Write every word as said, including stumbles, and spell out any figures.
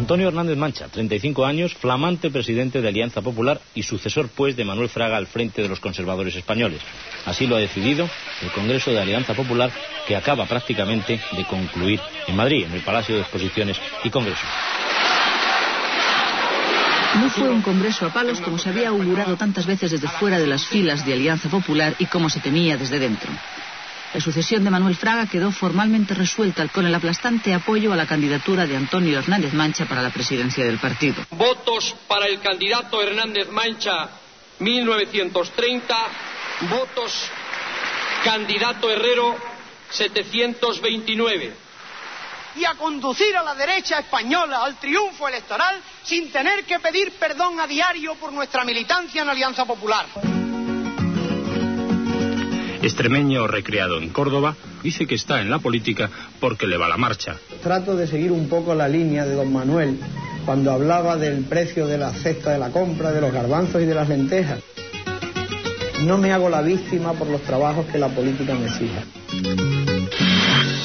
Antonio Hernández Mancha, treinta y cinco años, flamante presidente de Alianza Popular y sucesor, pues, de Manuel Fraga al frente de los conservadores españoles. Así lo ha decidido el Congreso de Alianza Popular, que acaba prácticamente de concluir en Madrid, en el Palacio de Exposiciones y Congresos. No fue un congreso a palos como se había augurado tantas veces desde fuera de las filas de Alianza Popular y como se temía desde dentro. La sucesión de Manuel Fraga quedó formalmente resuelta con el aplastante apoyo a la candidatura de Antonio Hernández Mancha para la presidencia del partido. Votos para el candidato Hernández Mancha, mil novecientos treinta. Votos candidato Herrero, setecientos veintinueve. Y a conducir a la derecha española al triunfo electoral sin tener que pedir perdón a diario por nuestra militancia en Alianza Popular. Extremeño recreado en Córdoba, dice que está en la política porque le va la marcha. Trato de seguir un poco la línea de don Manuel cuando hablaba del precio de la cesta de la compra, de los garbanzos y de las lentejas. No me hago la víctima por los trabajos que la política me exige.